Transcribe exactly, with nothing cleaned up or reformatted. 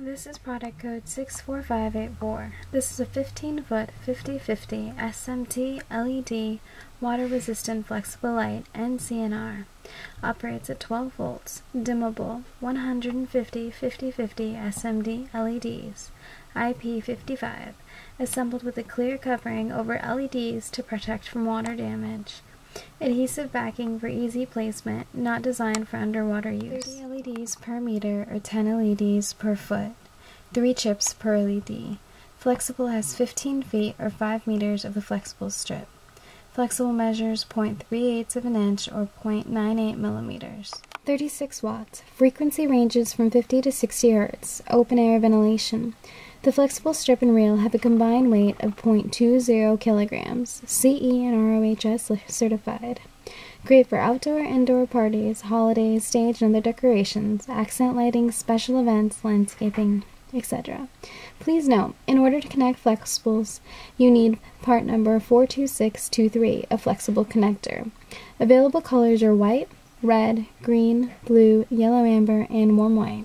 This is product code six four five eight four. This is a fifteen foot fifty fifty S M T L E D water resistant flexible light N C N R. Operates at twelve volts, dimmable, one hundred fifty fifty fifty S M D L E Ds, I P fifty-five, assembled with a clear covering over L E Ds to protect from water damage. Adhesive backing for easy placement, not designed for underwater use. thirty L E Ds per meter or ten L E Ds per foot. three chips per L E D. Flexible has fifteen feet or five meters of the flexible strip. Flexible measures zero point three eight of an inch or zero point nine eight millimeters. thirty-six watts. Frequency ranges from fifty to sixty hertz. Open air ventilation. The flexible strip and reel have a combined weight of zero point two zero kilograms, C E and R O H S certified. Great for outdoor, indoor parties, holidays, stage and other decorations, accent lighting, special events, landscaping, et cetera. Please note, in order to connect flexibles, you need part number four two six two three, a flexible connector. Available colors are white, red, green, blue, yellow amber, and warm white.